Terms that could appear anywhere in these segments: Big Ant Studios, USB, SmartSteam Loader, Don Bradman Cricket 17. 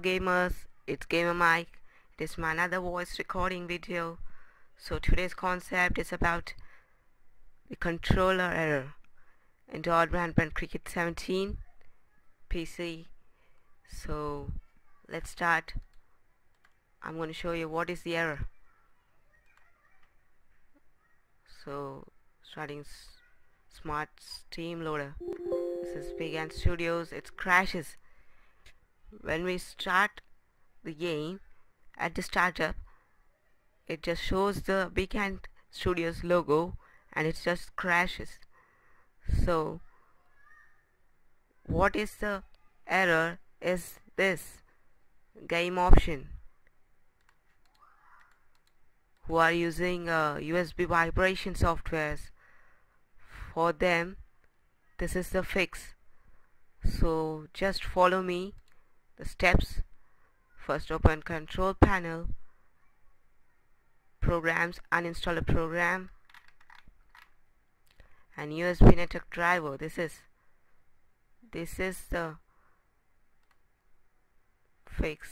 Hello gamers, it's Gamer Mike. This is my another voice recording video. So today's concept is about the controller error in Don Bradman Cricket 17 PC. So let's start. I'm going to show you what is the error. So starting SmartSteam Loader. This is Big Ant Studios. It crashes. When we start the game at the startup, it just shows the Big Ant Studios logo and it just crashes. So what is the error is this game option, who are using USB vibration softwares. For them this is the fix, so just follow me the steps. First open control panel, programs, uninstall a program, and USB network driver. This is the fix.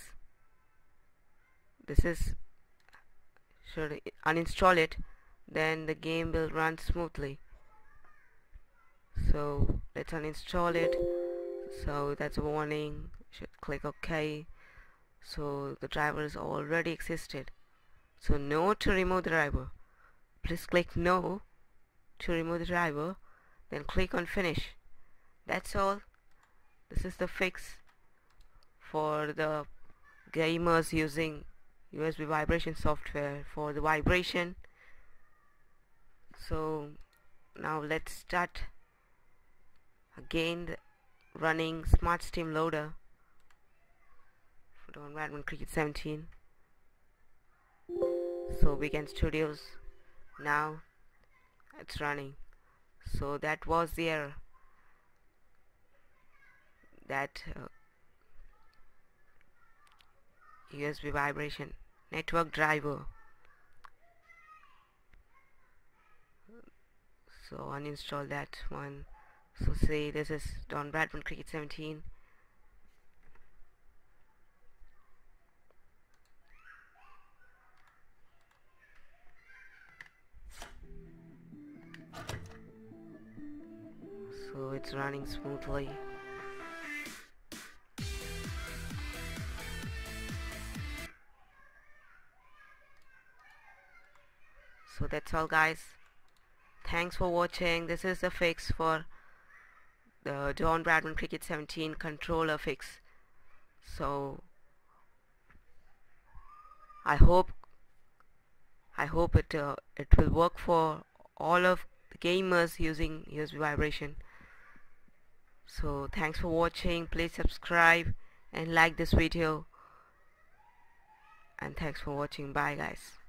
Should uninstall it, then the game will run smoothly. So let's uninstall it. So that's a warning. Should click OK. So the driver is already existed. So no to remove the driver. Please click no to remove the driver. Then click on finish. That's all. This is the fix for the gamers using USB vibration software for the vibration. So now let's start again running SmartSteam Loader. Don Bradman Cricket 17. So Big Ant Studios, now it's running. So that was the error that USB vibration network driver. So uninstall that one. So see, this is Don Bradman Cricket 17. So it's running smoothly. So that's all guys. Thanks for watching. This is the fix for the Don Bradman Cricket 17 controller fix. So I hope it will work for all of the gamers using USB vibration. So thanks for watching. Please subscribe and like this video, and thanks for watching. Bye guys.